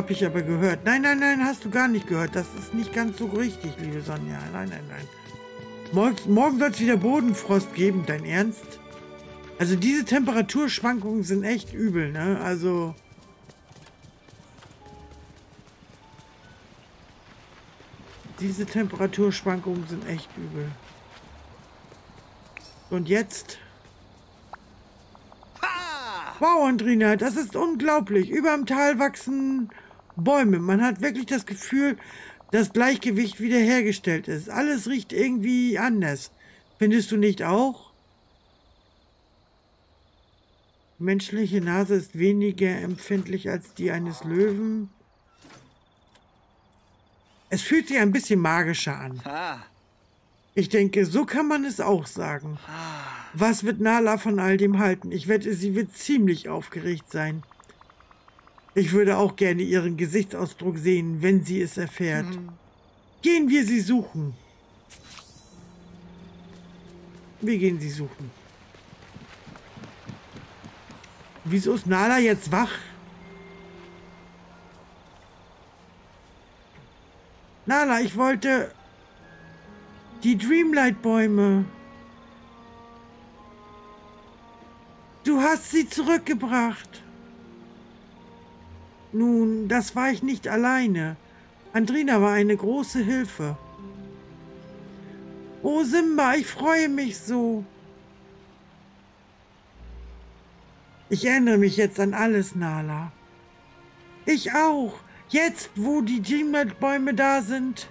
Hab ich aber gehört. Nein, nein, nein, hast du gar nicht gehört. Das ist nicht ganz so richtig, liebe Sonja. Nein, nein, nein. Morgen soll es wieder Bodenfrost geben, dein Ernst? Also diese Temperaturschwankungen sind echt übel, ne? Also... diese Temperaturschwankungen sind echt übel. Und jetzt... Wow, Andrina, das ist unglaublich. Über dem Tal wachsen Bäume. Man hat wirklich das Gefühl, dass Gleichgewicht wiederhergestellt ist. Alles riecht irgendwie anders. Findest du nicht auch? Die menschliche Nase ist weniger empfindlich als die eines Löwen. Es fühlt sich ein bisschen magischer an. Ich denke, so kann man es auch sagen. Was wird Nala von all dem halten? Ich wette, sie wird ziemlich aufgeregt sein. Ich würde auch gerne ihren Gesichtsausdruck sehen, wenn sie es erfährt. Gehen wir sie suchen. Wir gehen sie suchen. Wieso ist Nala jetzt wach? Nala, ich wollte... die Dreamlight-Bäume. Du hast sie zurückgebracht. Nun, das war ich nicht alleine. Andrina war eine große Hilfe. Oh Simba, ich freue mich so. Ich erinnere mich jetzt an alles, Nala. Ich auch. Jetzt, wo die Dreamlight-Bäume da sind.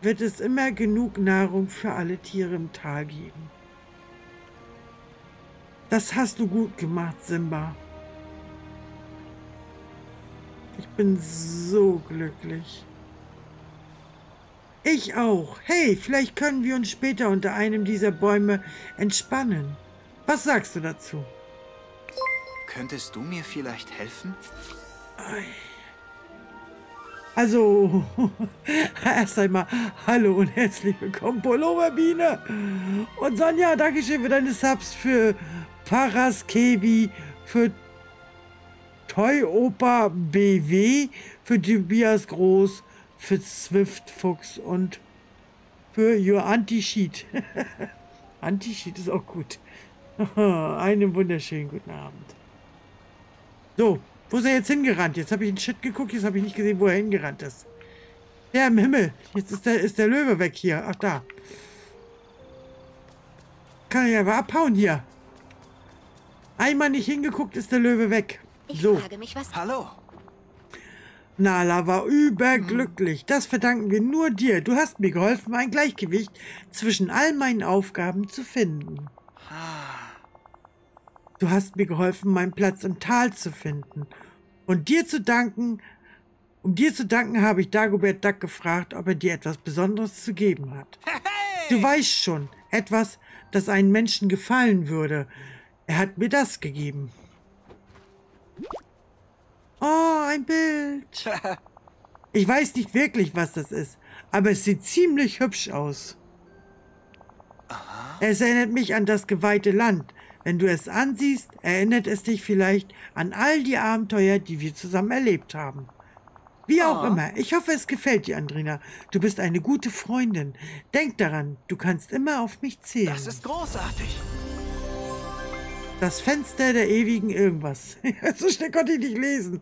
Wird es immer genug Nahrung für alle Tiere im Tal geben. Das hast du gut gemacht, Simba. Ich bin so glücklich. Ich auch. Hey, vielleicht können wir uns später unter einem dieser Bäume entspannen. Was sagst du dazu? Könntest du mir vielleicht helfen? Ei. Also, erst einmal hallo und herzlich willkommen, Pulloverbiene. Und Sonja, danke schön für deine Subs, für Paraskevi, für Toyopa BW, für Tobias Groß, für Zwiftfuchs und für Your Anti-Sheet. Anti-Sheet ist auch gut. Einen wunderschönen guten Abend. So. Wo ist er jetzt hingerannt? Jetzt habe ich in den Shit geguckt, jetzt habe ich nicht gesehen, wo er hingerannt ist. Der im Himmel. Jetzt ist der Löwe weg hier. Ach, da. Kann er ja aber abhauen hier. Einmal nicht hingeguckt, ist der Löwe weg. So. Ich frage mich was. Hallo. Nala war überglücklich. Das verdanken wir nur dir. Du hast mir geholfen, ein Gleichgewicht zwischen all meinen Aufgaben zu finden. Du hast mir geholfen, meinen Platz im Tal zu finden. Und dir zu danken, habe ich Dagobert Duck gefragt, ob er dir etwas Besonderes zu geben hat. Du weißt schon, etwas, das einem Menschen gefallen würde. Er hat mir das gegeben. Oh, ein Bild. Ich weiß nicht wirklich, was das ist, aber es sieht ziemlich hübsch aus. Es erinnert mich an das geweihte Land. Wenn du es ansiehst, erinnert es dich vielleicht an all die Abenteuer, die wir zusammen erlebt haben. Wie auch immer, ich hoffe, es gefällt dir, Andrina. Du bist eine gute Freundin. Denk daran, du kannst immer auf mich zählen. Das ist großartig. Das Fenster der ewigen irgendwas. So schnell konnte ich nicht lesen.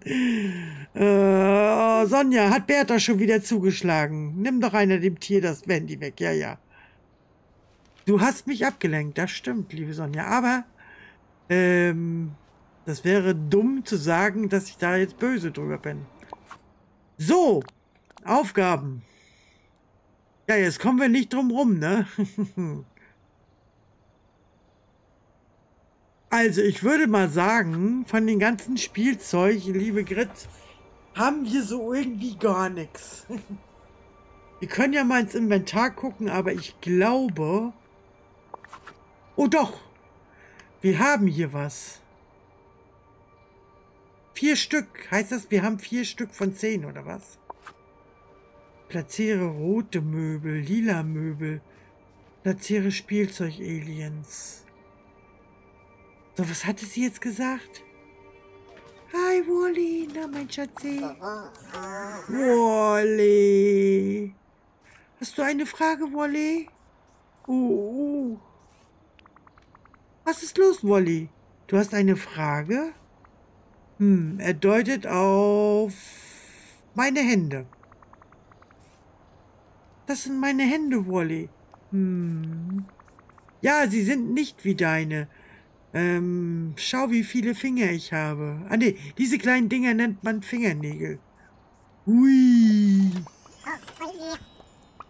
Sonja, hat Bertha schon wieder zugeschlagen. Nimm doch einer dem Tier das Wendy weg. Ja, ja. Du hast mich abgelenkt, das stimmt, liebe Sonja. Aber das wäre dumm zu sagen, dass ich da jetzt böse drüber bin. So, Aufgaben. Ja, jetzt kommen wir nicht drum rum, ne? Also, ich würde mal sagen, von den ganzen Spielzeug, liebe Grit, haben wir so irgendwie gar nichts. Wir können ja mal ins Inventar gucken, aber ich glaube... Oh doch, wir haben hier was. 4 Stück. Heißt das, wir haben 4 Stück von 10, oder was? Platziere rote Möbel, lila Möbel. Platziere Spielzeug-Aliens. So, was hatte sie jetzt gesagt? Hi, Wally. Na, mein Schatzi. Wally. Hast du eine Frage, Wally? Was ist los, Wally? Du hast eine Frage? Er deutet auf meine Hände. Das sind meine Hände, Wally. Ja, sie sind nicht wie deine. Schau, wie viele Finger ich habe. Ah, ne, diese kleinen Dinger nennt man Fingernägel. Hui.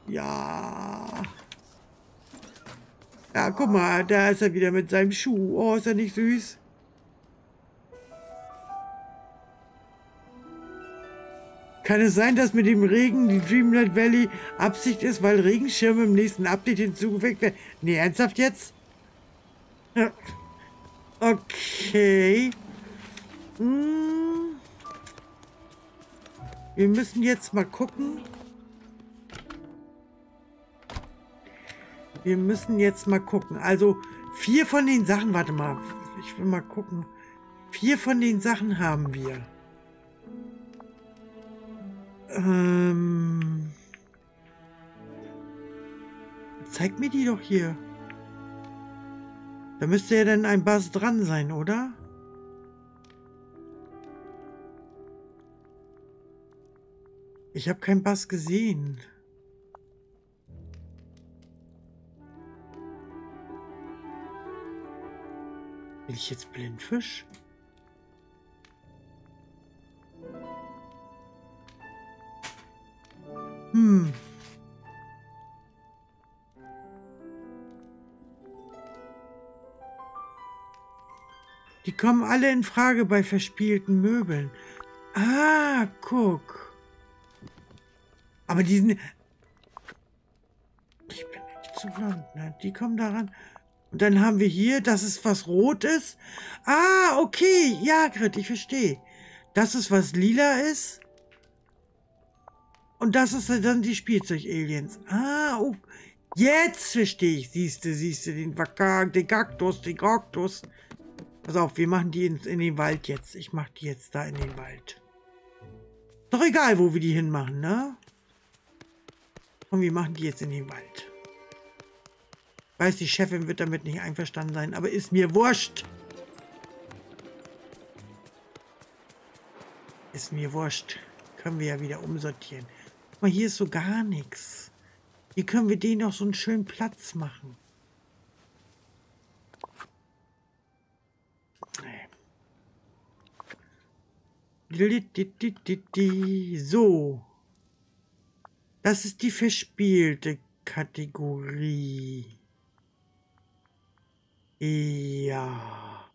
Ja. Ja, guck mal, da ist er wieder mit seinem Schuh. Oh, ist er nicht süß? Kann es sein, dass mit dem Regen die Dreamlight Valley Absicht ist, weil Regenschirme im nächsten Update hinzugefügt werden? Nee, ernsthaft jetzt? Okay. Wir müssen jetzt mal gucken. Also 4 von den Sachen, warte mal, ich will mal gucken. 4 von den Sachen haben wir. Zeig mir die doch hier. Da müsste ja dann ein Buzz dran sein, oder? Ich habe keinen Buzz gesehen. Bin ich jetzt Blindfisch? Die kommen alle in Frage bei verspielten Möbeln. Ah, guck. Aber die sind... Ich bin echt zu blöd, ne? Die kommen daran. Und dann haben wir hier, das ist was Rotes. Ah, okay. Ja, Grit, ich verstehe. Das ist was Lila ist. Und das ist dann die Spielzeug-Aliens. Ah, oh. Jetzt verstehe ich. Siehste, den Kaktus. Pass auf, wir machen die in den Wald jetzt. Ich mache die jetzt da in den Wald. Doch egal, wo wir die hinmachen, ne? Und wir machen die jetzt in den Wald. Weiß, die Chefin wird damit nicht einverstanden sein, aber ist mir wurscht. Können wir ja wieder umsortieren. Guck mal, hier ist so gar nichts. Hier können wir denen noch so einen schönen Platz machen. Nee. So. Das ist die verspielte Kategorie. Ja.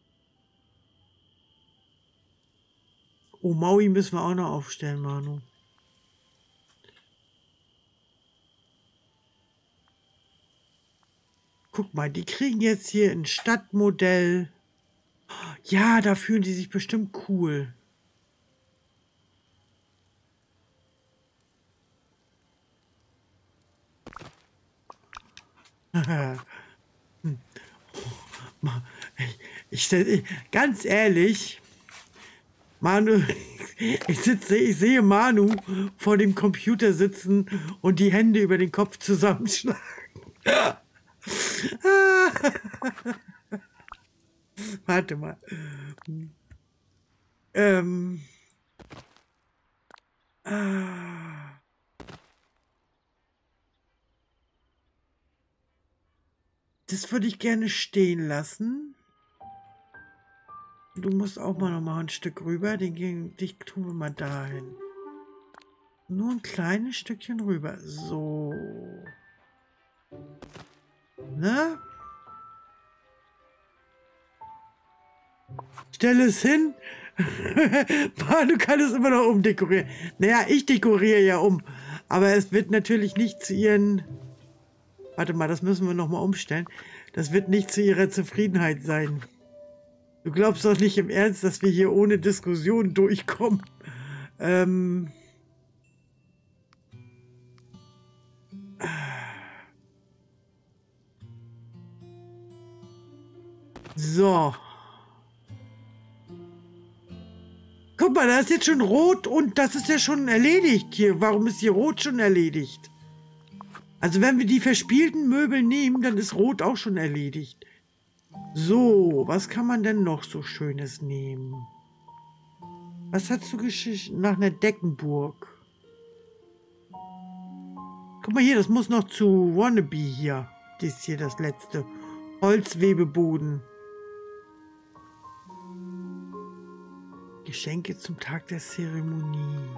Oh, Maui müssen wir auch noch aufstellen, Manu. Guck mal, die kriegen jetzt hier ein Stadtmodell. Ja, da fühlen die sich bestimmt cool. Ganz ehrlich, Manu, ich sehe Manu vor dem Computer sitzen und die Hände über den Kopf zusammenschlagen. Warte mal. Das würde ich gerne stehen lassen. Du musst auch mal noch mal ein Stück rüber. Dich tun wir mal dahin. Nur ein kleines Stückchen rüber. So. Ne? Stell es hin. Du kannst es immer noch umdekorieren. Naja, ich dekoriere ja um. Aber es wird natürlich nicht zu ihren... Warte mal, das müssen wir nochmal umstellen. Das wird nicht zu ihrer Zufriedenheit sein. Du glaubst doch nicht im Ernst, dass wir hier ohne Diskussion durchkommen. So. guck mal, da ist jetzt schon rot und das ist ja schon erledigt hier. Warum ist hier rot schon erledigt? Also wenn wir die verspielten Möbel nehmen, dann ist rot auch schon erledigt. So, was kann man denn noch so Schönes nehmen? Was hast du geschickt? Nach einer Deckenburg. Guck mal hier, das muss noch zu Wannabe hier. Das ist hier das letzte. Holzwebeboden. Geschenke zum Tag der Zeremonie.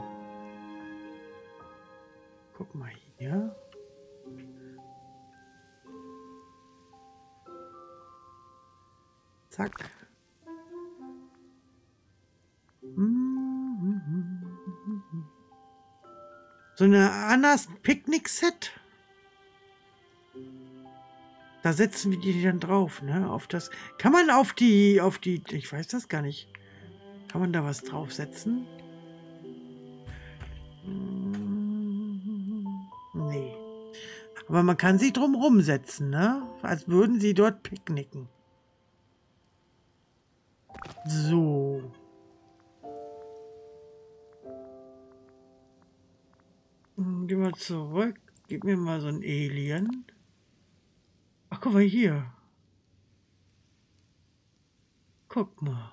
Guck mal hier. Zack. So eine Annas Picknick-Set. Da setzen wir die dann drauf, ne? Auf das. Kann man auf die. Ich weiß das gar nicht. Kann man da was draufsetzen? Nee. Aber man kann sie drumrum setzen, ne? Als würden sie dort picknicken. So. Gehen wir zurück. Gib mir mal so ein Alien. Ach, guck mal hier. Guck mal.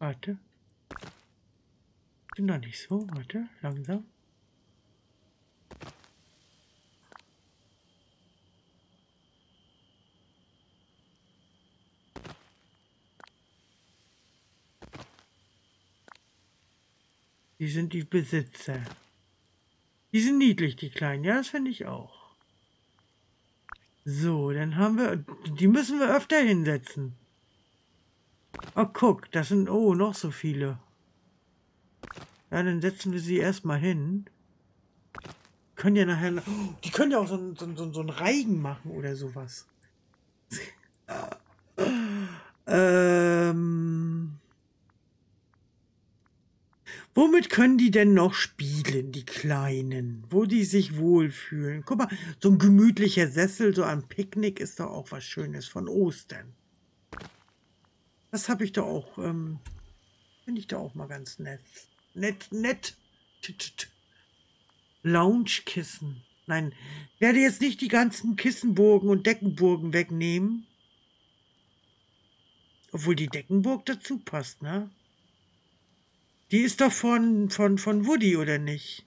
Warte. Bin doch nicht so. Warte, langsam. Die sind die Besitzer. Die sind niedlich, die Kleinen. Ja, das finde ich auch. So, dann haben wir... Die müssen wir öfter hinsetzen. Oh, guck, das sind... Oh, noch so viele. Ja, dann setzen wir sie erstmal hin. Können ja nachher... Oh, die können ja auch so einen Reigen machen oder sowas. Womit können die denn noch spielen, die Kleinen? Wo die sich wohlfühlen. Guck mal, so ein gemütlicher Sessel, so ein Picknick ist doch auch was Schönes von Ostern. Das habe ich doch auch, finde ich doch auch mal ganz nett. Loungekissen. Nein, werde jetzt nicht die ganzen Kissenburgen und Deckenburgen wegnehmen. Obwohl die Deckenburg dazu passt, ne? Die ist doch von Woody, oder nicht?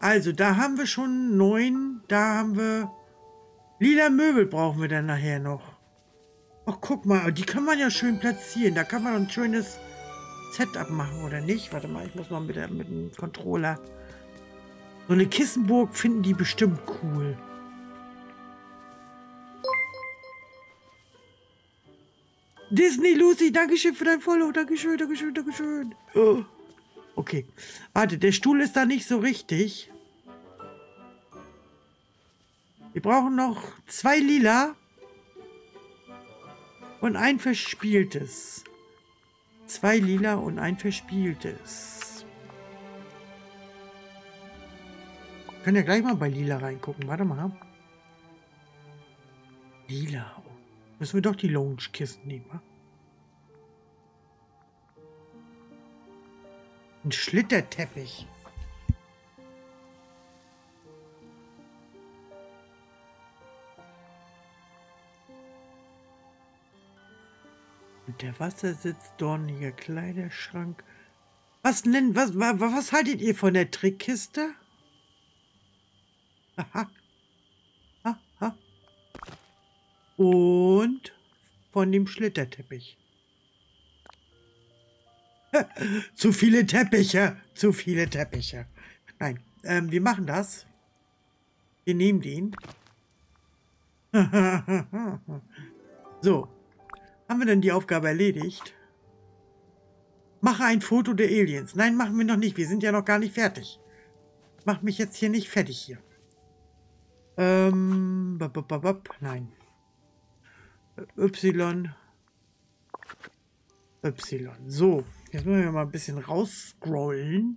Also, da haben wir schon 9. Da haben wir... Lila Möbel brauchen wir dann nachher noch. Ach, guck mal, die kann man ja schön platzieren. Da kann man ein schönes Setup machen, oder nicht? Warte mal, ich muss mal mit dem Controller... So eine Kissenburg finden die bestimmt cool. Disney Lucy, Dankeschön für dein Follow. Dankeschön, Dankeschön, Dankeschön. Oh. Okay. Warte, der Stuhl ist da nicht so richtig. Wir brauchen noch 2 lila. Und ein verspieltes. 2 lila und ein verspieltes. Wir können ja gleich mal bei lila reingucken. Warte mal. Lila, okay. Müssen wir doch die Lounge-Kissen nehmen, wa? Ein Schlitterteppich. Und der Wassersitz, dorniger Kleiderschrank. Was haltet ihr von der Trickkiste? Aha. Und von dem Schlitterteppich. Zu viele Teppiche. Zu viele Teppiche. Nein, wir machen das. Wir nehmen den. So. Haben wir dann die Aufgabe erledigt? Mache ein Foto der Aliens. Nein, machen wir noch nicht. Wir sind ja noch gar nicht fertig. Mach mich jetzt hier nicht fertig hier. Nein. So, jetzt müssen wir mal ein bisschen rausscrollen.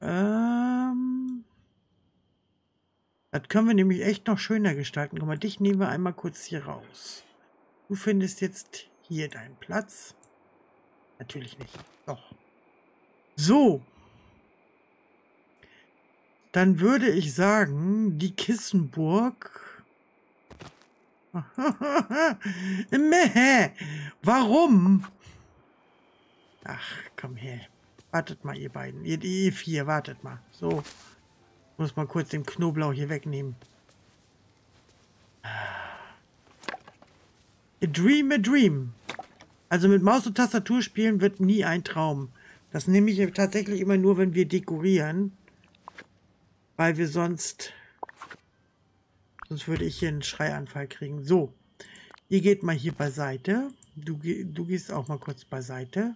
Das können wir nämlich echt noch schöner gestalten. Guck mal, dich nehmen wir einmal kurz hier raus. Du findest jetzt hier deinen Platz. Natürlich nicht. Doch. So. Dann würde ich sagen, die Kissenburg. Warum? Ach, komm her. Wartet mal, ihr beiden. Ihr vier, wartet mal. So. Muss mal kurz den Knoblauch hier wegnehmen. A dream, a dream. Also mit Maus und Tastatur spielen wird nie ein Traum. Das nehme ich tatsächlich immer nur, wenn wir dekorieren. Weil wir sonst würde ich hier einen Schreianfall kriegen. So, ihr geht mal hier beiseite. Du gehst auch mal kurz beiseite.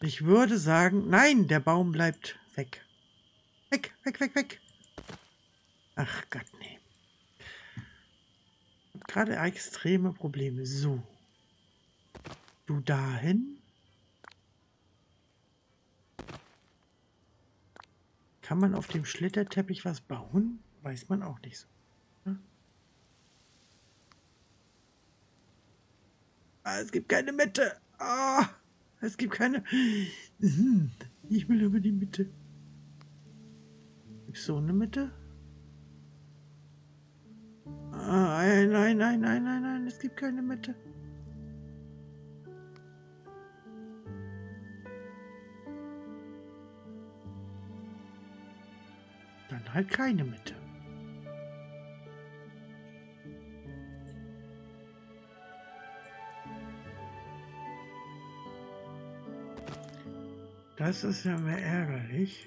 Ich würde sagen, nein, der Baum bleibt weg. Weg, weg, weg, weg. Ach Gott, nee. Gerade extreme Probleme. So. Du dahin. Kann man auf dem Schlitterteppich was bauen? Weiß man auch nicht so. Hm? Ah, es gibt keine Mitte. Ah, es gibt keine... Ich will aber die Mitte. So eine Mitte? Ah, nein, nein, nein, nein, nein, es gibt keine Mitte. Dann halt keine Mitte. Das ist ja mehr ärgerlich.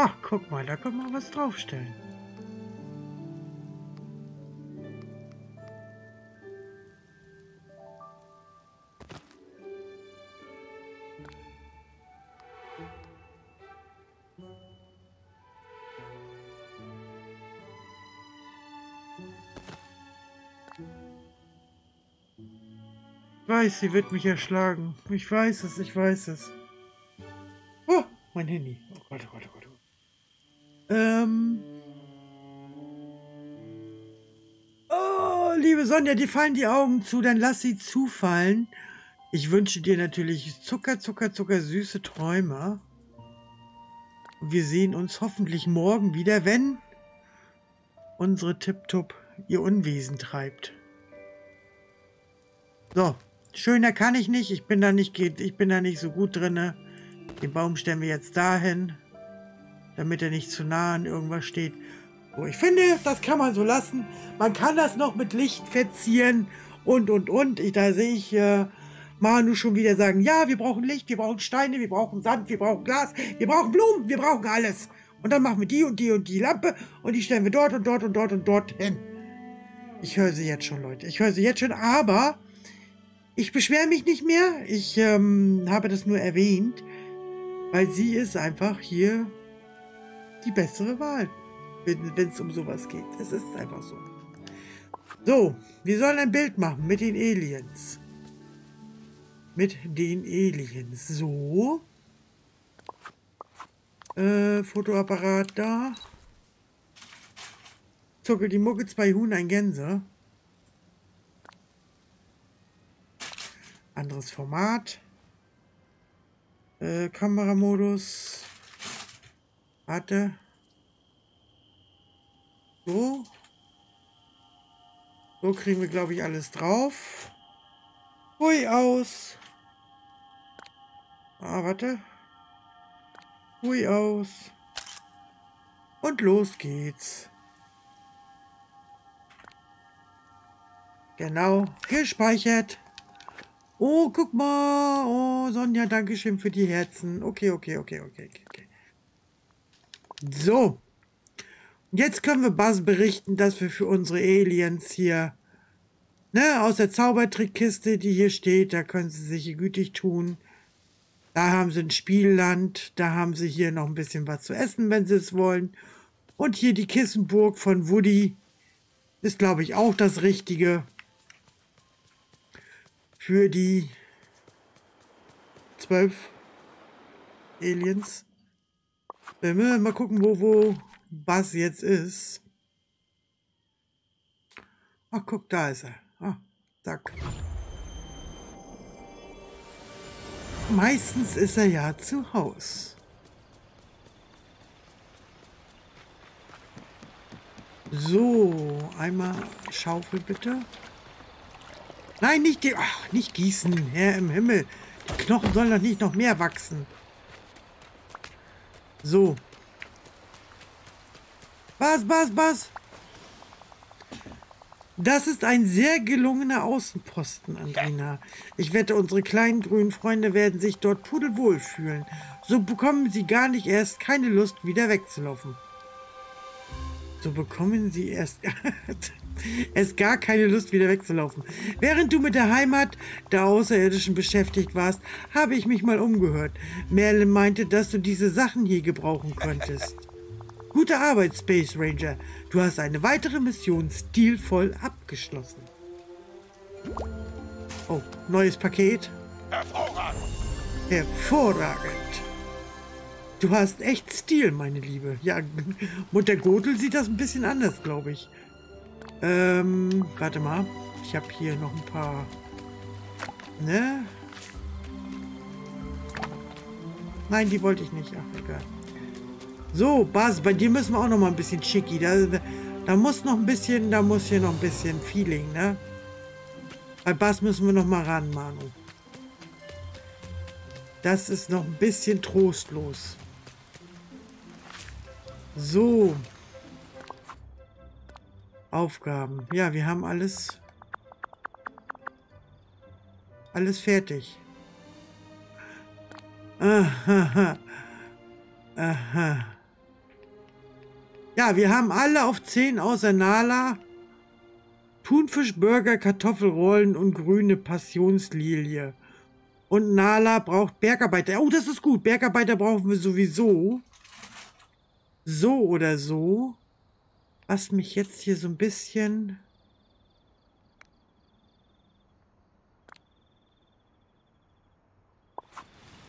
Ach, guck mal, da kann man was draufstellen. Ich weiß, sie wird mich erschlagen. Ich weiß es, ich weiß es. Oh, mein Handy. Oh Gott, oh Gott, oh Gott. Oh, liebe Sonja, dir fallen die Augen zu, dann lass sie zufallen. Ich wünsche dir natürlich Zucker, Zucker, Zucker, süße Träume. Wir sehen uns hoffentlich morgen wieder, wenn unsere Tipptopp ihr Unwesen treibt. So, schöner kann ich nicht. Ich bin da nicht so gut drin. Den Baum stellen wir jetzt dahin. Damit er nicht zu nah an irgendwas steht. Oh, ich finde, das kann man so lassen. Man kann das noch mit Licht verzieren und. Da sehe ich Manu schon wieder sagen, ja, wir brauchen Licht, wir brauchen Steine, wir brauchen Sand, wir brauchen Glas, wir brauchen Blumen, wir brauchen alles. Und dann machen wir die und die und die Lampe und die stellen wir dort und dort und dort und dort hin. Ich höre sie jetzt schon, Leute. Ich höre sie jetzt schon, aber ich beschwere mich nicht mehr. Ich habe das nur erwähnt, weil sie ist einfach hier... die bessere Wahl, wenn es um sowas geht. Es ist einfach so. So, wir sollen ein Bild machen mit den Aliens. Mit den Aliens. So. Fotoapparat da. Zuckel die Mucke, zwei Huhn, ein Gänse. Anderes Format. Kameramodus. Warte. So. So kriegen wir, glaube ich, alles drauf. Hui aus. Ah, warte. Hui aus. Und los geht's. Genau. Gespeichert. Oh, guck mal. Oh, Sonja, Dankeschön für die Herzen. Okay, okay, okay, okay, okay. So, jetzt können wir Buzz berichten, dass wir für unsere Aliens hier, ne, aus der Zaubertrickkiste, die hier steht, da können sie sich gütig tun. Da haben sie ein Spielland, da haben sie hier noch ein bisschen was zu essen, wenn sie es wollen. Und hier die Kissenburg von Woody ist, glaube ich, auch das Richtige für die 12 Aliens. Wenn wir mal gucken, wo Buzz jetzt ist. Ach, guck, da ist er. Ah, zack. Meistens ist er ja zu Hause. So, einmal Schaufel bitte. Nein, nicht die. Ach, nicht gießen, Herr im Himmel. Die Knochen sollen doch nicht noch mehr wachsen. So. Was? Das ist ein sehr gelungener Außenposten, Andrina. Ich wette, unsere kleinen grünen Freunde werden sich dort pudelwohl fühlen. So bekommen sie gar nicht erst keine Lust, wieder wegzulaufen. Während du mit der Heimat der Außerirdischen beschäftigt warst, habe ich mich mal umgehört. Merle meinte, dass du diese Sachen hier gebrauchen könntest. Gute Arbeit, Space Ranger. Du hast eine weitere Mission stilvoll abgeschlossen. Oh, neues Paket. Hervorragend. Du hast echt Stil, meine Liebe. Ja, Mutter Gothel sieht das ein bisschen anders, glaube ich. Warte mal. Ich habe hier noch ein paar... Ne? Nein, die wollte ich nicht. Ach, egal. So, Buzz, bei dir müssen wir auch noch mal ein bisschen schicki. Da muss hier noch ein bisschen Feeling, ne? Bei Buzz müssen wir noch mal ran, Manu. Das ist noch ein bisschen trostlos. So. Aufgaben. Ja, wir haben alles. Alles fertig. Aha. Ja, wir haben alle auf 10 außer Nala. Thunfischburger, Kartoffelrollen und grüne Passionslilie. Und Nala braucht Bergarbeiter. Oh, das ist gut. Bergarbeiter brauchen wir sowieso. So oder so. Was mich jetzt hier so ein bisschen...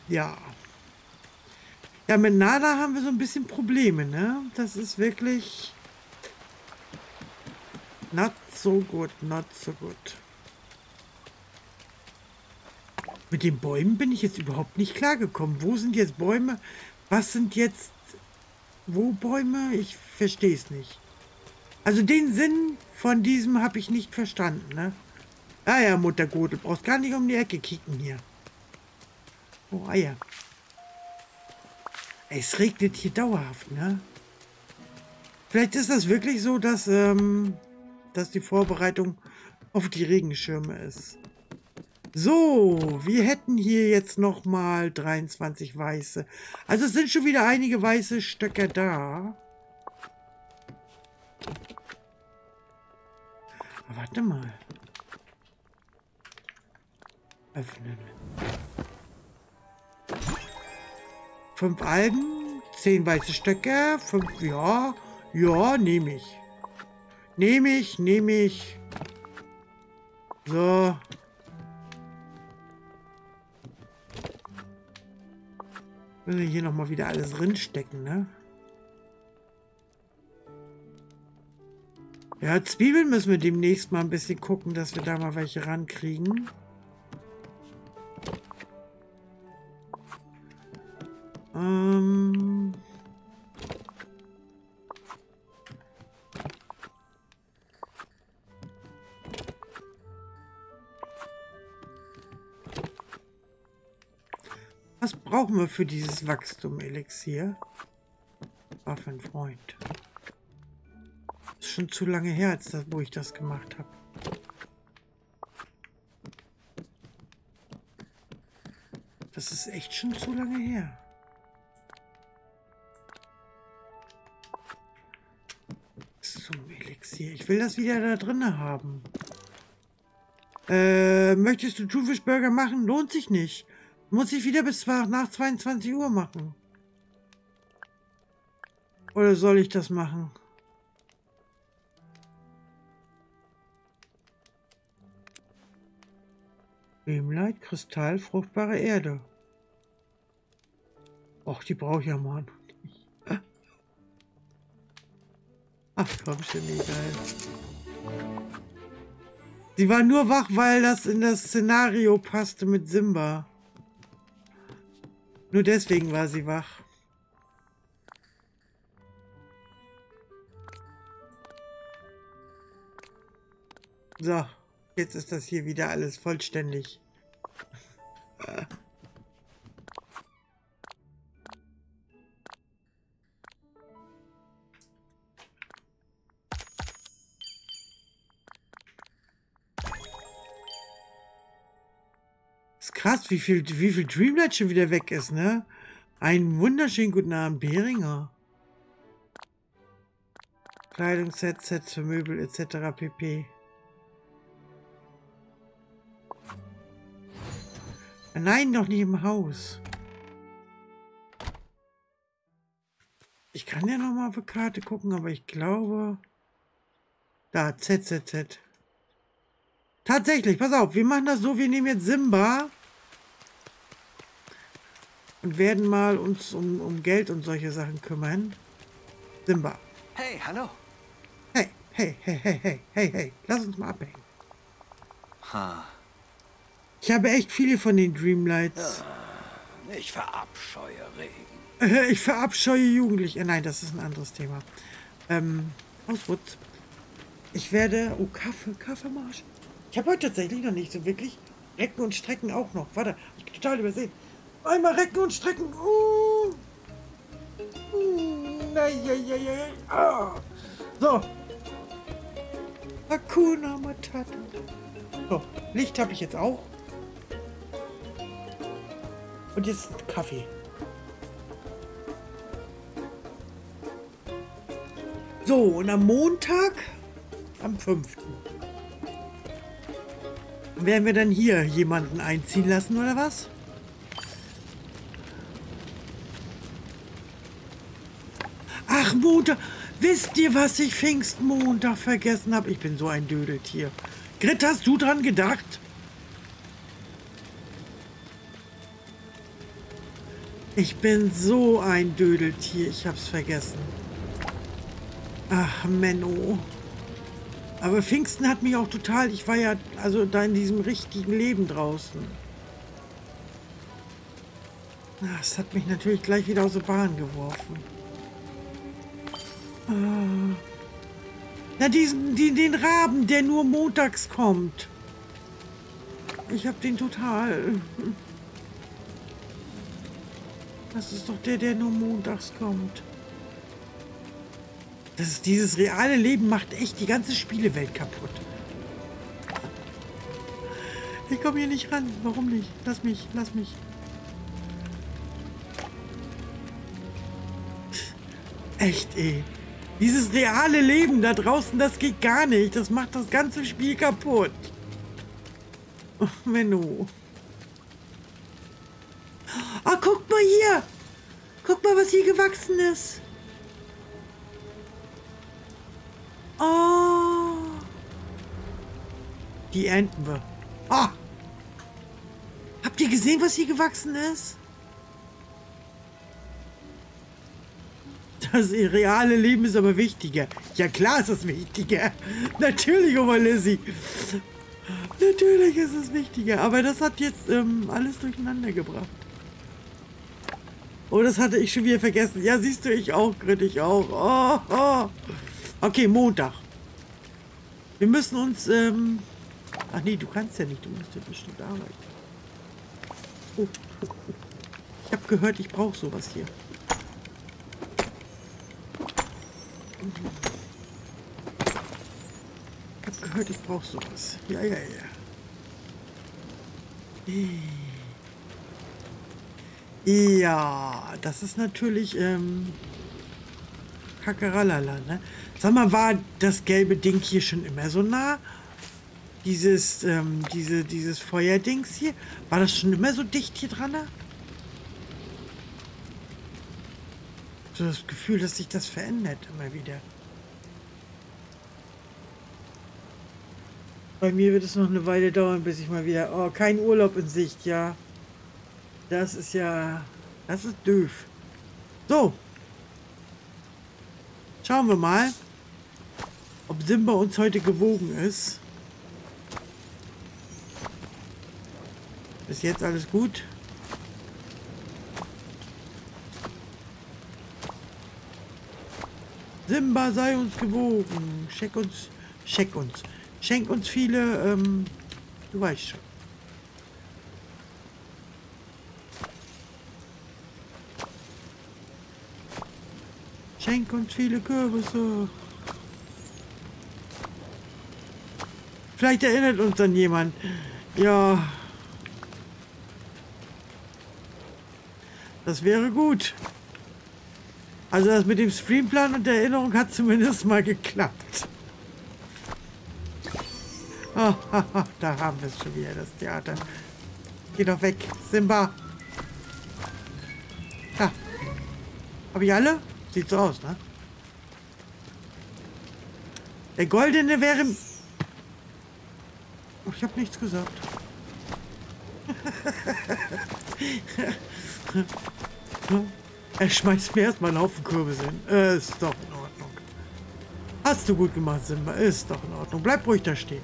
Ja. Ja, mit Nala haben wir so ein bisschen Probleme, ne? Das ist wirklich... Not so good. Mit den Bäumen bin ich jetzt überhaupt nicht klargekommen. Wo sind jetzt Bäume? Was sind jetzt... Wo Bäume? Ich verstehe es nicht. Also den Sinn von diesem habe ich nicht verstanden, ne? Ah ja, Mutter Gothel, brauchst gar nicht um die Ecke kicken hier. Oh, Eier. Es regnet hier dauerhaft, ne? Vielleicht ist das wirklich so, dass die Vorbereitung auf die Regenschirme ist. So, wir hätten hier jetzt nochmal 23 weiße. Also es sind schon wieder einige weiße Stöcker da. Aber warte mal. Öffnen. 5 Algen, 10 weiße Stöcker, 5, ja, nehme ich. So. Müssen wir hier nochmal wieder alles drinstecken, ne? Ja, Zwiebeln müssen wir demnächst mal ein bisschen gucken, dass wir da mal welche rankriegen. Was brauchen wir für dieses Wachstum-Elixier? Waffenfreund. Ist schon zu lange her, als das, wo ich das gemacht habe. Das ist echt schon zu lange her. Zum Elixier. Ich will das wieder da drin haben. Möchtest du Thunfischburger machen? Lohnt sich nicht. Muss ich wieder bis nach 22 Uhr machen. Oder soll ich das machen? Dreamlight, Kristall, fruchtbare Erde. Och, die brauche ich ja mal. Ach komm, schon nie geil. Die war nur wach, weil das in das Szenario passte mit Simba. Nur deswegen war sie wach. So, jetzt ist das hier wieder alles vollständig. Krass, wie viel Dreamlight schon wieder weg ist, ne? Einen wunderschönen guten Abend, Beringer. Kleidungssets, Sets für Möbel etc. pp. Nein, noch nicht im Haus. Ich kann ja noch mal auf die Karte gucken, aber ich glaube... Da, ZZZ. Tatsächlich, pass auf, wir machen das so, wir nehmen jetzt Simba... Und werden mal uns um Geld und solche Sachen kümmern. Simba. Hey, hallo. Hey, hey, hey, hey, hey, hey, hey. Lass uns mal abhängen. Ha. Ich habe echt viele von den Dreamlights. Ich verabscheue Regen. Ich verabscheue Jugendliche. Nein, das ist ein anderes Thema. Auswurz. Ich werde... Oh, Kaffeemarsch. Ich habe heute tatsächlich noch nicht so wirklich... Recken und Strecken auch noch. Warte, ich habe total übersehen. Einmal recken und strecken. So. Hakuna Matata. So, Licht habe ich jetzt auch. Und jetzt Kaffee. So, und am Montag, am 5. werden wir dann hier jemanden einziehen lassen, oder was? Ach, Montag. Wisst ihr, was ich Pfingstmontag vergessen habe? Ich bin so ein Dödeltier. Grit, hast du dran gedacht? Ich bin so ein Dödeltier. Ich hab's vergessen. Ach, Menno. Aber Pfingsten hat mich auch total... Ich war ja also da in diesem richtigen Leben draußen. Ach, das hat mich natürlich gleich wieder aus der Bahn geworfen. Na, den Raben, der nur montags kommt. Ich hab den total. Das ist doch der nur montags kommt. Dieses reale Leben macht echt die ganze Spielewelt kaputt. Ich komme hier nicht ran. Warum nicht? Lass mich. Echt, ey. Dieses reale Leben da draußen, das geht gar nicht. Das macht das ganze Spiel kaputt. Oh, Menno. Ah, guck mal hier. Guck mal, was hier gewachsen ist. Oh. Die ernten wir. Ah. Habt ihr gesehen, was hier gewachsen ist? Das reale Leben ist aber wichtiger. Ja klar ist es wichtiger. Natürlich, Oma Lizzie. Natürlich ist es wichtiger. Aber das hat jetzt alles durcheinander gebracht. Oh, das hatte ich schon wieder vergessen. Ja, siehst du, ich auch, Grit, ich auch. Oh, oh. Okay, Montag. Wir müssen uns... Ach nee, du kannst ja nicht. Du musst ja bestimmt arbeiten. Oh. Ich habe gehört, ich brauche sowas hier. Ich hab gehört, ich brauche sowas. Ja. Ja, das ist natürlich Kakeralala, ne? Sag mal, war das gelbe Ding hier schon immer so nah? Dieses Feuerdings hier? War das schon immer so dicht hier dran? so das Gefühl, dass sich das verändert immer wieder. Bei mir wird es noch eine Weile dauern, bis ich mal wieder... Oh, kein Urlaub in Sicht, ja. Das ist ja... Das ist doof. So. Schauen wir mal, ob Simba uns heute gewogen ist. Bis jetzt alles gut. Simba sei uns gewogen. Check uns. Schenk uns viele, du weißt schon. Schenk uns viele Kürbisse. Vielleicht erinnert uns dann jemand. Ja. Das wäre gut. Also das mit dem Streamplan und der Erinnerung hat zumindest mal geklappt. Oh, da haben wir es schon wieder, das Theater. Geh doch weg, Simba. Da. Hab ich alle? Sieht so aus, ne? Der Goldene wäre... Oh, ich hab nichts gesagt. Er schmeißt mir erstmal einen Haufen Kürbis hin. Ist doch in Ordnung. Hast du gut gemacht, Simba. Ist doch in Ordnung. Bleib ruhig da stehen.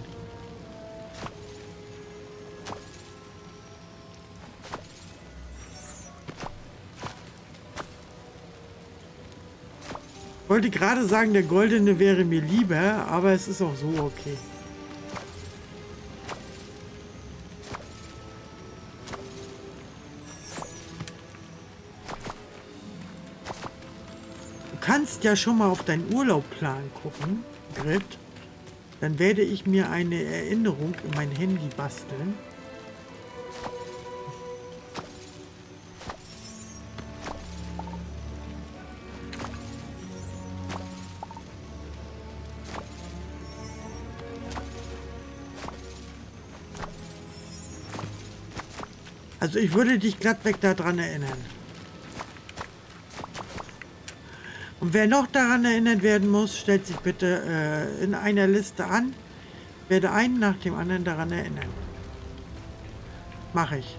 Ich wollte gerade sagen, der Goldene wäre mir lieber, aber es ist auch so okay. Du kannst ja schon mal auf deinen Urlaubplan gucken, Grit. Dann werde ich mir eine Erinnerung in mein Handy basteln. Also ich würde dich glattweg daran erinnern. Und wer noch daran erinnert werden muss, stellt sich bitte in einer Liste an. Ich werde einen nach dem anderen daran erinnern. Mache ich.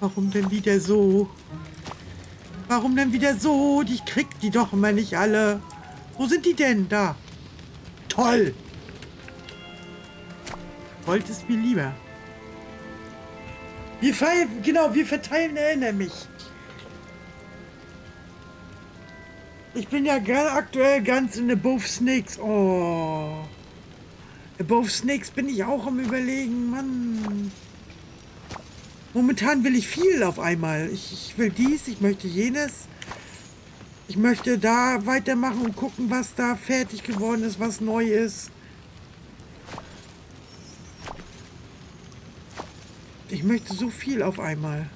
Warum denn wieder so? Warum denn wieder so? Ich krieg die doch immer nicht alle. Wo sind die denn? Da. Toll! Gold ist mir lieber. Wir verteilen, erinnere mich. Ich bin ja gerade aktuell ganz in Above Snakes. Oh. Above Snakes bin ich auch am Überlegen, Mann. Momentan will ich viel auf einmal. Ich will dies, ich möchte jenes. Ich möchte da weitermachen und gucken, was da fertig geworden ist, was neu ist. Ich möchte so viel auf einmal.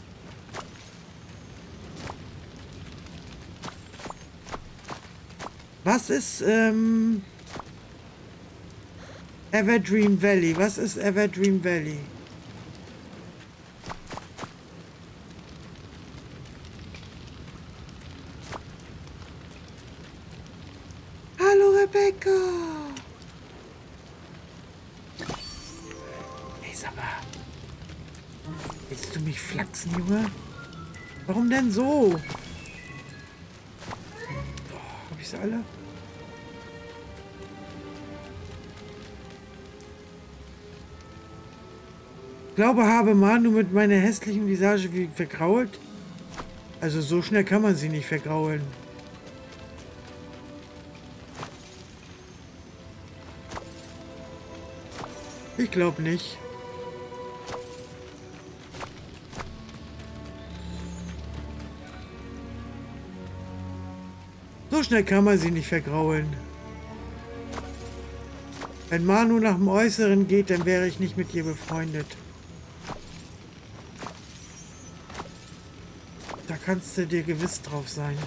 Was ist Everdream Valley? Was ist Everdream Valley? Hallo Rebecca! Hey, sag mal. Willst du mich flachsen, Junge? Warum denn so? Oh, hab ich sie alle? Ich glaube, habe Manu mit meiner hässlichen Visage wie vergrault. Also so schnell kann man sie nicht vergraulen. Ich glaube nicht. So schnell kann man sie nicht vergraulen. Wenn Manu nach dem Äußeren geht, dann wäre ich nicht mit ihr befreundet. Da kannst du dir gewiss drauf sein.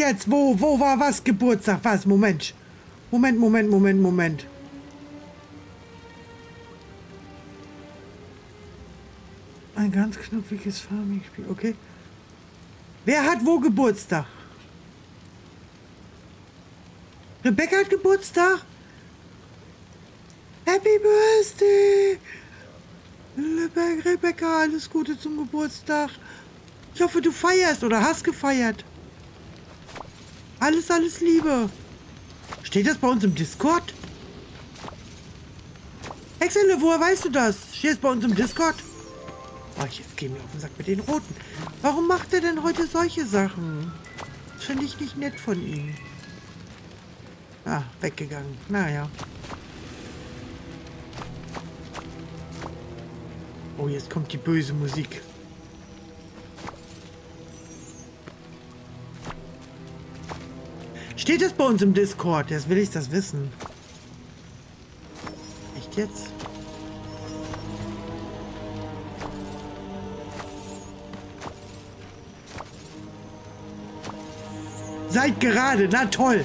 jetzt? Wo war was? Geburtstag? Was? Moment. Ein ganz knupfiges Farming-Spiel, okay. Wer hat wo Geburtstag? Rebecca hat Geburtstag? Happy Birthday! Rebecca, alles Gute zum Geburtstag. Ich hoffe, du feierst oder hast gefeiert. Alles Liebe. Steht das bei uns im Discord? Excel, woher weißt du das? Steht es bei uns im Discord? Oh, jetzt gehen wir auf den Sack mit den Roten. Warum macht er denn heute solche Sachen? Das finde ich nicht nett von ihm. Ah, weggegangen. Naja. Oh, jetzt kommt die böse Musik. Steht es bei uns im Discord? Jetzt will ich das wissen. Echt jetzt? Seid gerade, na toll.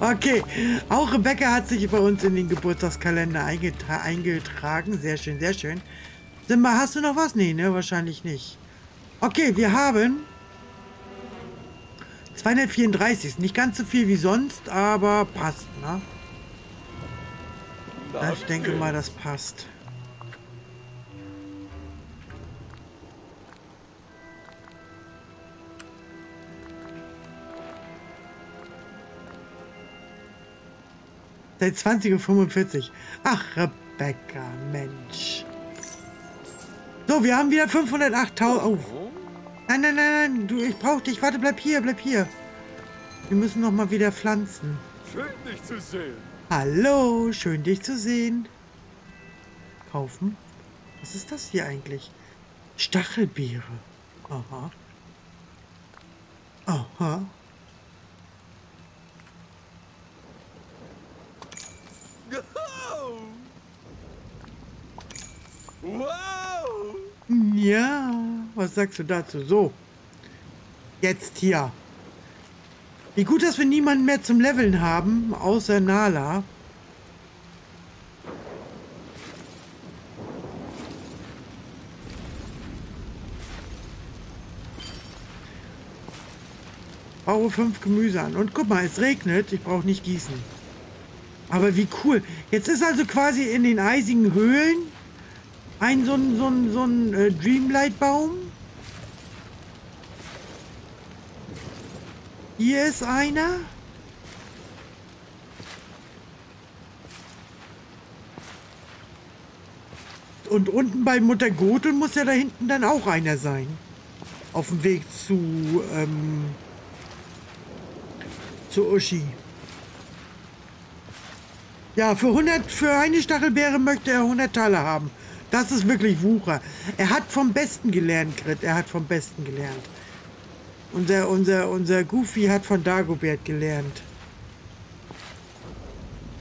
Okay, auch Rebecca hat sich bei uns in den Geburtstagskalender eingetragen. Sehr schön, sehr schön. Simba, hast du noch was? Nee, ne? Wahrscheinlich nicht. Okay, wir haben 234. Ist nicht ganz so viel wie sonst, aber passt, ne? Ja, ich denke mal, das passt. Seit 20.45 Uhr. Ach, Rebecca, Mensch. So, wir haben wieder 508.000. Oh. Nein, du, ich brauch dich. Warte, bleib hier. Wir müssen noch mal wieder pflanzen. Schön, dich zu sehen. Hallo, schön, dich zu sehen. Kaufen. Was ist das hier eigentlich? Stachelbeere. Aha. Aha. Wow! Ja, was sagst du dazu? So, jetzt hier. Wie gut, dass wir niemanden mehr zum Leveln haben, außer Nala. Baue 5 Gemüse an. Und guck mal, es regnet, ich brauche nicht gießen. Aber wie cool. Jetzt ist also quasi in den eisigen Höhlen ein so ein Dreamlight-Baum. Hier ist einer. Und unten bei Mutter Gothel muss ja da hinten dann auch einer sein. Auf dem Weg zu Uschi. Ja, für eine Stachelbeere möchte er 100 Taler haben. Das ist wirklich Wucher. Er hat vom Besten gelernt, Grit. Er hat vom Besten gelernt. Unser Goofy hat von Dagobert gelernt.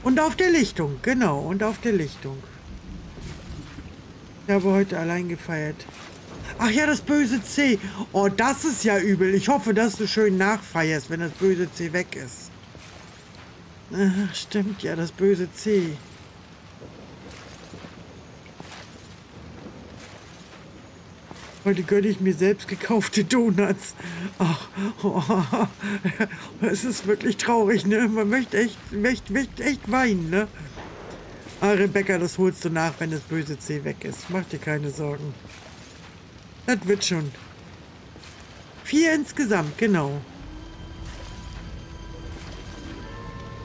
Und auf der Lichtung, genau. Und auf der Lichtung. Ich habe heute allein gefeiert. Ach ja, das böse C. Oh, das ist ja übel. Ich hoffe, dass du schön nachfeierst, wenn das böse C weg ist. Ach, stimmt ja, das böse C. Heute gönne ich mir selbst gekaufte Donuts. Ach, oh, es ist wirklich traurig, ne? Man möchte echt weinen, ne? Ah, Rebecca, das holst du nach, wenn das böse C weg ist. Mach dir keine Sorgen. Das wird schon. 4 insgesamt, genau.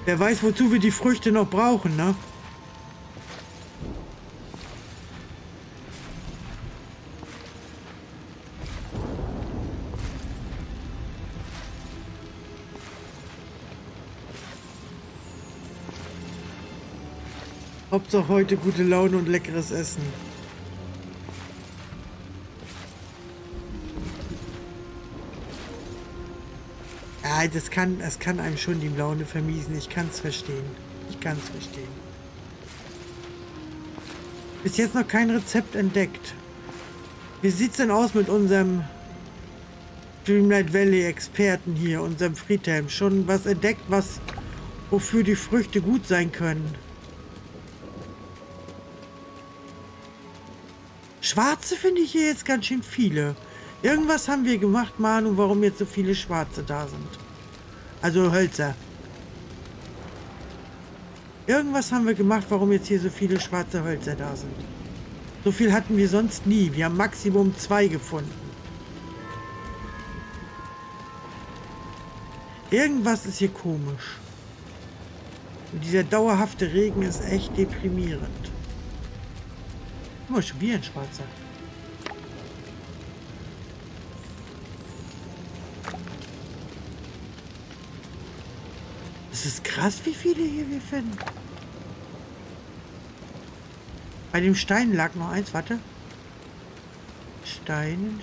Wer weiß, wozu wir die Früchte noch brauchen, ne? Hauptsache heute gute Laune und leckeres Essen. Ja, das kann einem schon die Laune vermiesen. Ich kann es verstehen. Bis jetzt noch kein Rezept entdeckt. Wie sieht's denn aus mit unserem Dreamlight Valley Experten hier und unserem Friedhelm schon was entdeckt, was wofür die Früchte gut sein können. Schwarze finde ich hier jetzt ganz schön viele. Irgendwas haben wir gemacht, Manu, warum jetzt so viele Schwarze da sind. Also Hölzer. Irgendwas haben wir gemacht, warum jetzt hier so viele schwarze Hölzer da sind. So viel hatten wir sonst nie. Wir haben Maximum 2 gefunden. Irgendwas ist hier komisch. Und dieser dauerhafte Regen ist echt deprimierend. Guck mal, schon wieder ein Schwarzer. Es ist krass, wie viele hier wir finden. Bei dem Stein lag noch eins, warte. Steinen,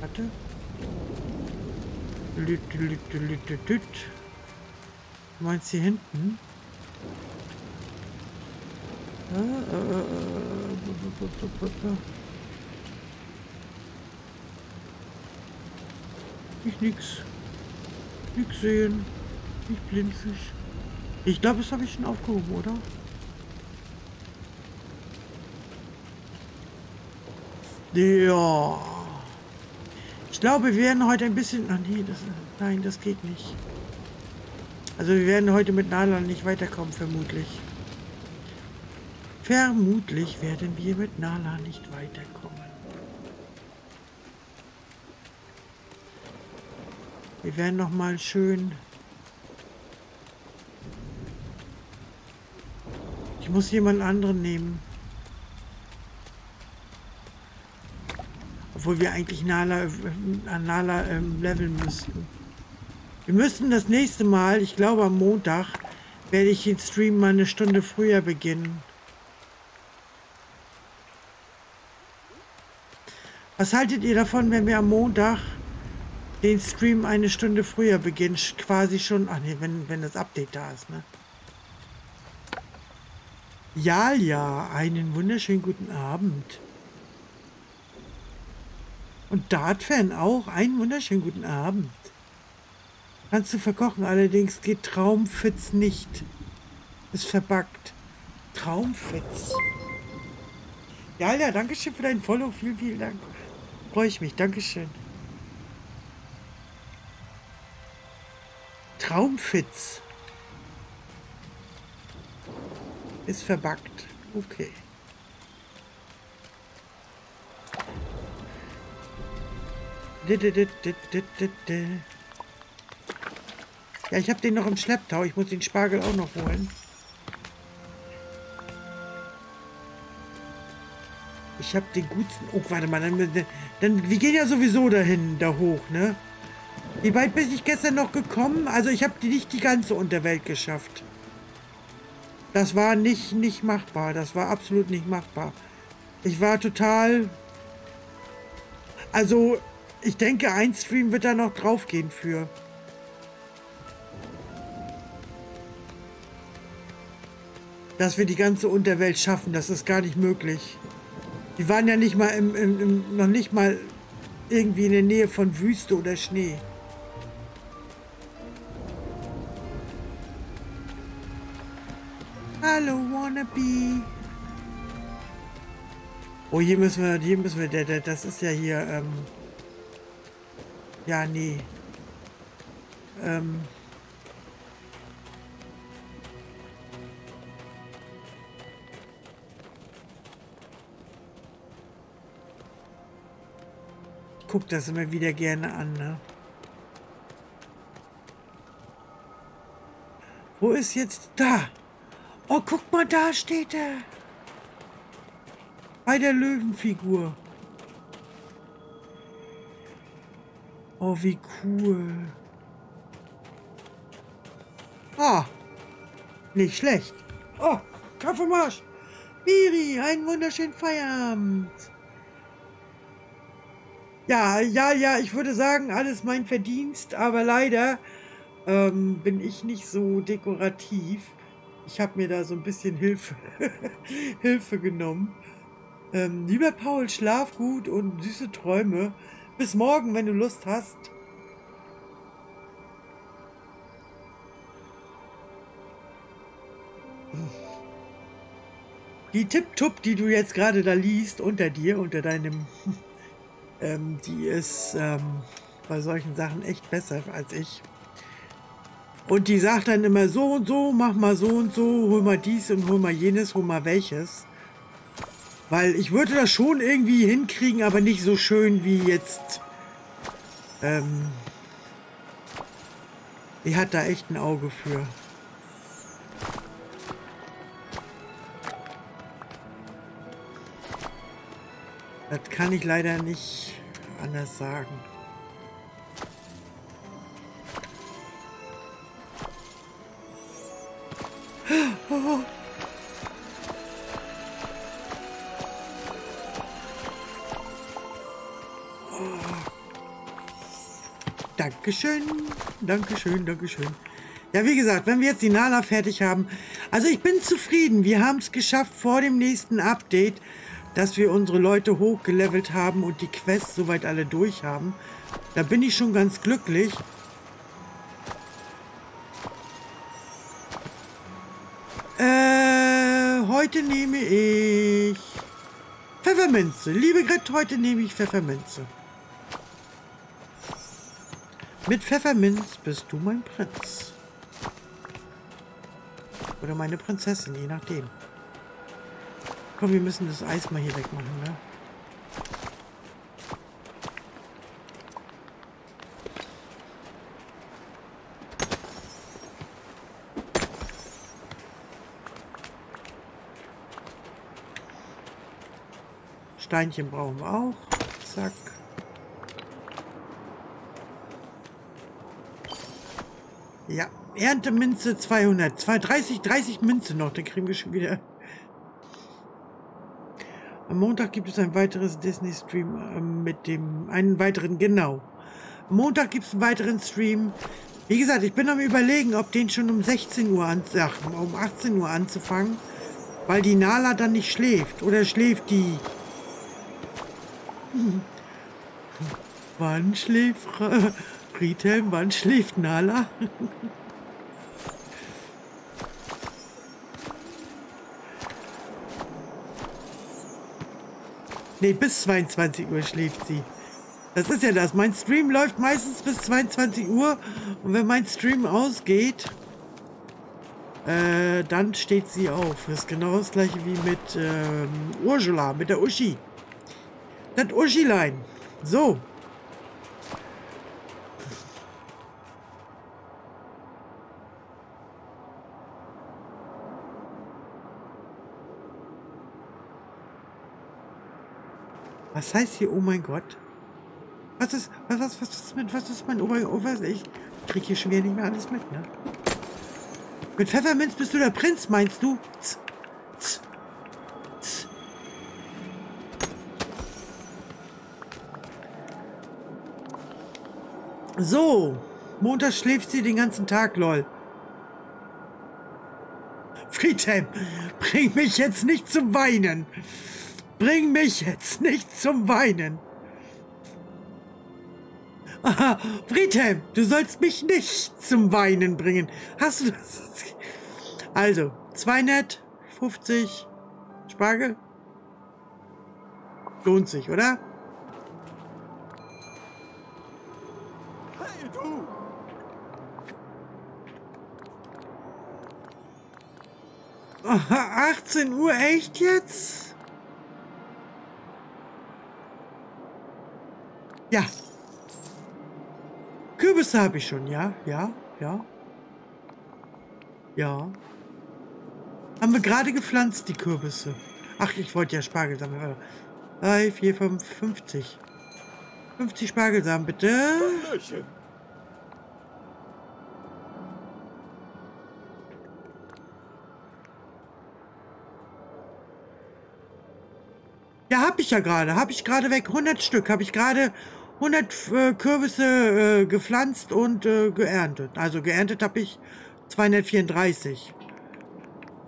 warte. Lüt. Du meinst hier hinten? Ich nix sehen. Nicht blindfisch. Ich glaube, das habe ich schon aufgehoben, oder? Ja. Ich glaube, wir werden heute ein bisschen... Ach nee, nein, das geht nicht. Also wir werden heute mit Nala nicht weiterkommen, vermutlich. Vermutlich werden wir mit Nala nicht weiterkommen. Wir werden nochmal schön... Ich muss jemand anderen nehmen. Obwohl wir eigentlich an Nala leveln müssten. Wir müssten das nächste Mal, ich glaube am Montag, werde ich den Stream mal eine Stunde früher beginnen. Was haltet ihr davon, wenn wir am Montag den Stream eine Stunde früher beginnen? Quasi schon, ach nee, wenn das Update da ist, ne? Ja, einen wunderschönen guten Abend. Und Dart-Fan auch, einen wunderschönen guten Abend. Kannst du verkochen, allerdings geht Traumfitz nicht. Ist verbuggt. Traumfitz. Ja, danke schön für deinen Follow, vielen Dank. Freue ich mich, danke schön. Traumfitz. Ist verbuggt. Okay. Ja, ich habe den noch im Schlepptau. Ich muss den Spargel auch noch holen. Ich habe den guten... Oh, warte mal. Dann, wir gehen ja sowieso dahin, da hoch, ne? Wie weit bin ich gestern noch gekommen? Also ich habe nicht die ganze Unterwelt geschafft. Das war nicht machbar. Das war absolut nicht machbar. Ich war total... Also, ich denke, ein Stream wird da noch drauf gehen für. Dass wir die ganze Unterwelt schaffen, das ist gar nicht möglich. Die waren ja nicht mal noch nicht mal irgendwie in der Nähe von Wüste oder Schnee. Hallo, Wannabe. Oh, hier müssen wir, das ist ja hier, ja, nee. Ich guck das immer wieder gerne an, ne? Wo ist jetzt da? Oh, guck mal, da steht er. Bei der Löwenfigur. Oh, wie cool. Ah, nicht schlecht. Oh, Kaffeemarsch. Miri, einen wunderschönen Feierabend. Ja, ich würde sagen, alles mein Verdienst, aber leider bin ich nicht so dekorativ. Ich habe mir da so ein bisschen Hilfe genommen. Lieber Paul, schlaf gut und süße Träume. Bis morgen, wenn du Lust hast. Die Tipp-Tupp, die du jetzt gerade da liest, unter dir, unter deinem, die ist bei solchen Sachen echt besser als ich. Und die sagt dann immer so und so, mach mal so und so, hol mal dies und hol mal jenes, hol mal welches. Weil ich würde das schon irgendwie hinkriegen, aber nicht so schön wie jetzt. Die hat da echt ein Auge für. Das kann ich leider nicht anders sagen. Oh. Dankeschön, Dankeschön, Dankeschön. Ja, wie gesagt, wenn wir jetzt die Nala fertig haben. Also ich bin zufrieden. Wir haben es geschafft vor dem nächsten Update, dass wir unsere Leute hochgelevelt haben und die Quests soweit alle durch haben. Da bin ich schon ganz glücklich. Heute nehme ich Pfefferminze. Liebe Grit, heute nehme ich Pfefferminze. Mit Pfefferminz bist du mein Prinz. Oder meine Prinzessin, je nachdem. Komm, wir müssen das Eis mal hier wegmachen, ne? Steinchen brauchen wir auch. Zack. Ja, Ernteminze 200. 30 Minze noch, dann kriegen wir schon wieder. Am Montag gibt es ein weiteres Disney-Stream mit dem... Einen weiteren, genau. Am Montag gibt es einen weiteren Stream. Wie gesagt, ich bin am Überlegen, ob den schon um 16 Uhr anzufangen, um 18 Uhr anzufangen, weil die Nala dann nicht schläft. Oder schläft die... Wann schläft... Friedhelm, wann schläft Nala? Ne, bis 22 Uhr schläft sie. Das ist ja das. Mein Stream läuft meistens bis 22 Uhr. Und wenn mein Stream ausgeht, dann steht sie auf. Das ist genau das gleiche wie mit Ursula, mit der Uschi. Das Uschilein. So. Was heißt hier, oh mein Gott? Was ist mein Ober... Ich krieg hier schon wieder nicht mehr alles mit, ne? Mit Pfefferminz bist du der Prinz, meinst du? Tz, tz, tz. So. Montag schläft sie den ganzen Tag, lol. Friedhelm, bring mich jetzt nicht zum Weinen. Bring mich jetzt nicht zum Weinen. Aha, Friedhelm, du sollst mich nicht zum Weinen bringen. Hast du das? Also, 250 Spargel. Lohnt sich, oder? Hey, du! Aha, 18 Uhr, echt jetzt? Ja. Kürbisse habe ich schon, ja. Haben wir gerade gepflanzt, die Kürbisse. Ach, ich wollte ja Spargelsamen. Warte. 3, 4, 5, 50. 50 Spargelsamen, bitte. Ja, habe ich gerade weg. 100 Stück, habe ich gerade 100 Kürbisse gepflanzt und geerntet. Also geerntet habe ich 234.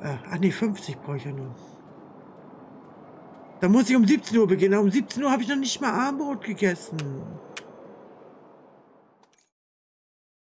Ach nee, 50 brauche ich ja nur. Da muss ich um 17 Uhr beginnen. Um 17 Uhr habe ich noch nicht mal Abendbrot gegessen.